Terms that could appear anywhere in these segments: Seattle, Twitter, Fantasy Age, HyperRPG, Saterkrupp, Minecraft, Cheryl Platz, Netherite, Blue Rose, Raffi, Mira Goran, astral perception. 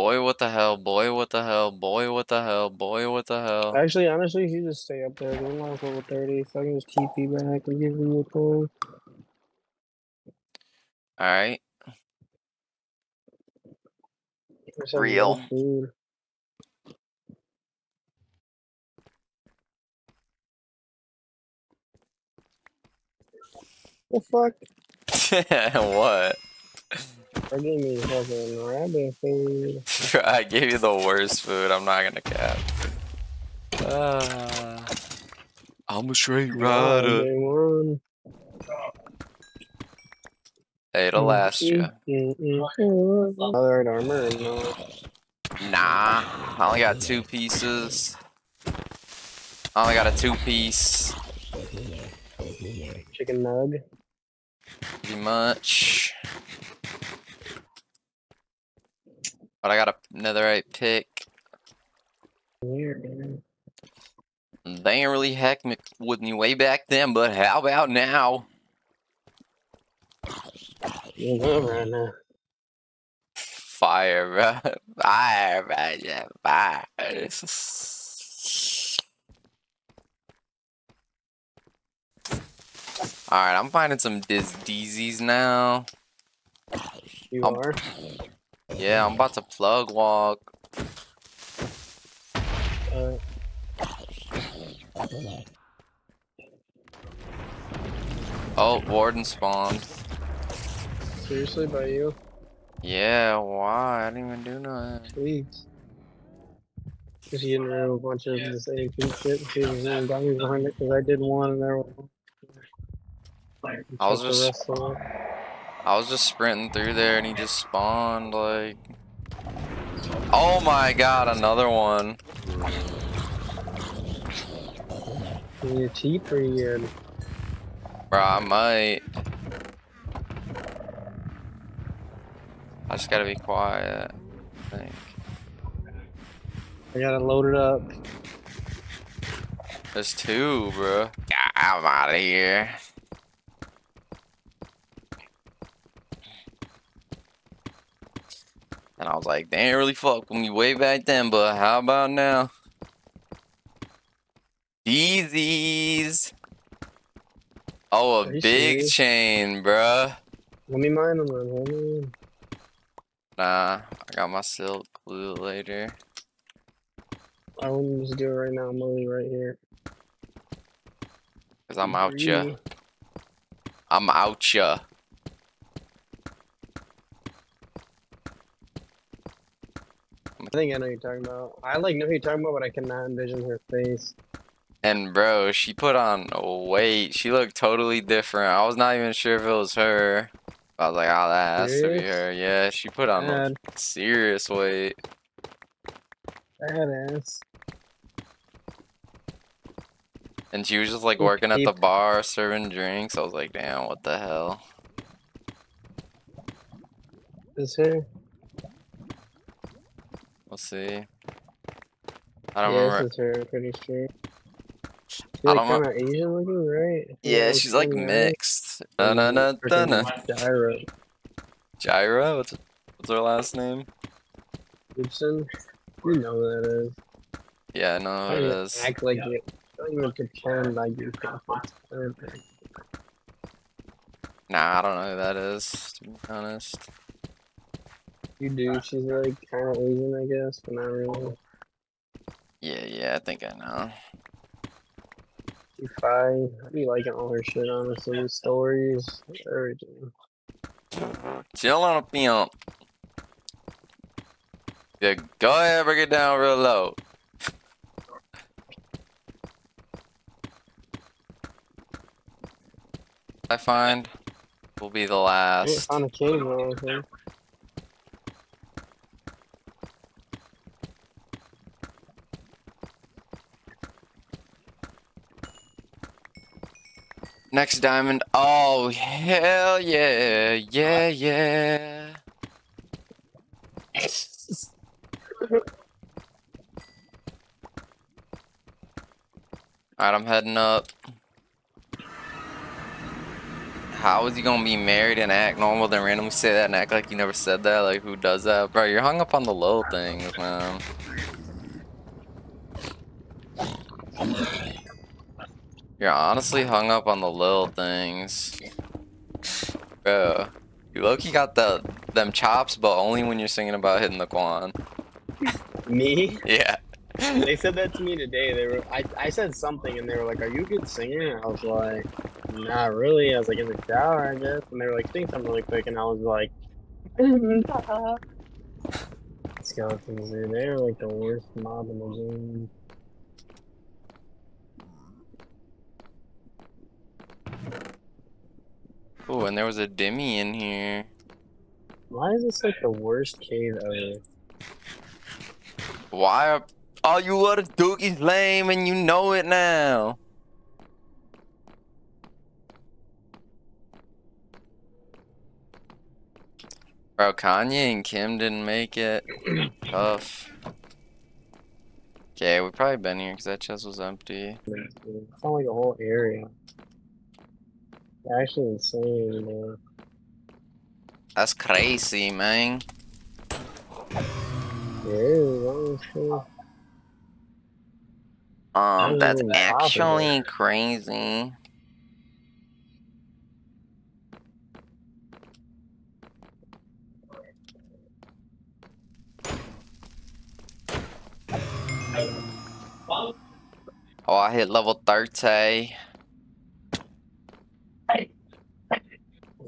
Boy, what the hell? Boy, what the hell? Boy, what the hell? Boy, what the hell? Actually, honestly, you just stay up there. Don't like level 30. If I can just TP back and give you a pull. Alright. Real. The fuck? What? I gave you fucking rabbit food. I gave you the worst food, I'm not gonna cap. I'm a straight rider. Hey, it'll last you. Other armor? No. Nah, I only got 2 pieces. I only got a 2-piece. Chicken nug? Pretty much. But I got a netherite pick. Weird, man. They ain't really heck with me way back then, but how about now? You know, right now. Fire, bro. Fire, bro. Yeah, fire. Alright, I'm finding some dizzies now. You are? Yeah, I'm about to plug walk. Oh, warden spawned. Seriously, by you? Yeah, why? I didn't even do nothing. Please. Because you didn't have a bunch of this AP shit and she was in and got me behind it because I did one and there was one. I was just sprinting through there and he just spawned like. Oh my god, another one. You're cheap pretty good. Bro, I might. I just gotta be quiet, I think. I gotta load it up. There's 2, bro. Yeah, I'm out of here. And I was like, they ain't really fuck with me way back then, but how about now? Easies. Oh, a big chain, bruh. Let me mine them, homie. Nah, I got my silk glue later. I wouldn't just do it right now, I'm only right here. Cause I'm out ya. I'm out ya. I think I know who you're talking about. I like know who you're talking about, but I cannot envision her face. And bro, she put on weight. She looked totally different. I was not even sure if it was her. I was like, oh, that has to be her. Yeah, she put on serious weight. Badass. And she was just like working at the bar, serving drinks. I was like, damn, what the hell? Is her? We'll see. I don't remember. This is her, I'm pretty sure. She's like kind of Asian looking, right? Yeah, she's like mixed. Gyro. Gyro? What's her last name? Gibson? You know who that is. Yeah, I know who it is. Act like you. Don't even pretend like you. Nah, I don't know who that is, to be honest. You do, she's like kind of Asian, I guess, but not really. Yeah, I think I know. She's fine. I be liking all her shit, honestly. Stories, everything. Chill on a pimp. Yeah, go ahead, break it down real low. I find will be the last. On a cave, I think. Next diamond. Oh, hell yeah. Yeah. Alright, I'm heading up. How is you gonna be married and act normal, then randomly say that and act like you never said that? Like, who does that? Bro, you're hung up on the little things, man. You're honestly hung up on the little things. Bro, you low-key got them chops, but only when you're singing about hitting the Quan. Me? Yeah. They said that to me today. They were, I said something, and they were like, "Are you a good singer?" And I was like, "Not really." I was like, "In the shower, I guess." And they were like, "Think something really quick," and I was like, "Skeletons, dude. They are like the worst mob in the game." Oh, and there was a Demi in here. Why is this like the worst cave ever? Why are all you other dookies lame and you know it now? Bro, Kanye and Kim didn't make it. Tough. Okay, we've probably been here because that chest was empty. It's not like a whole area. Actually insane, man. That's crazy, man. Yeah, that's actually crazy. Oh, I hit level 30.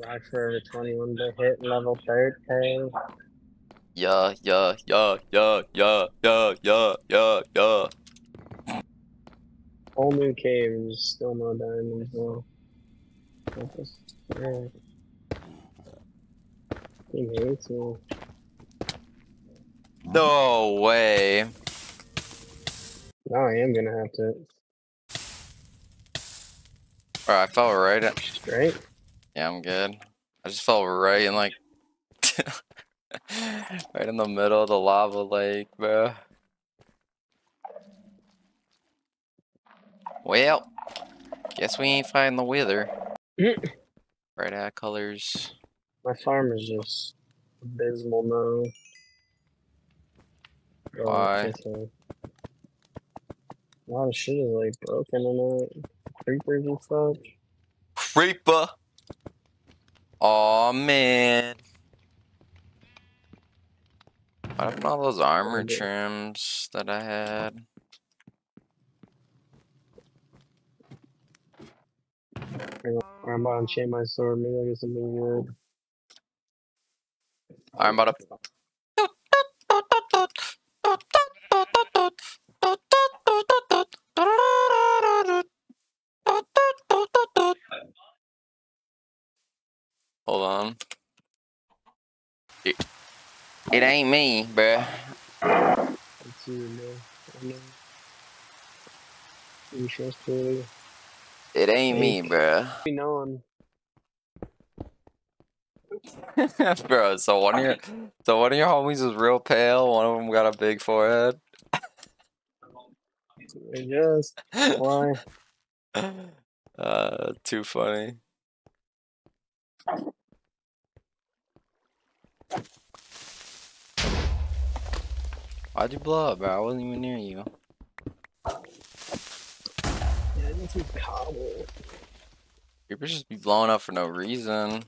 Rock Forever 21 to hit level 13. Yeah, yeah, yeah, yeah, yeah, yeah, yeah, yeah, yeah. Whole new cave, and there's still no diamonds though. He hates me. No way. Now I am gonna have to. Alright, I fell right in. Straight? Yeah, I'm good. I just fell right in, like, right in the middle of the lava lake, bro. Well, guess we ain't fighting the wither. Bright eye colors. My farm is just abysmal now. Why? A lot of shit is like broken in it. Creepers and such. Creeper! Aw, man. What happened to all those armor trims that I had? I'm about to enchant my sword. Maybe I get something good. I'm about to. Hold on. It ain't me, bruh. It's you, man. You trust me. It ain't me, bruh. You know him. Bro, so one of your homies is real pale. One of them got a big forehead. I guess. Why? Too funny. Why'd you blow up, bro? I wasn't even near you. Yeah, I need some cobble. Creepers just be blowing up for no reason.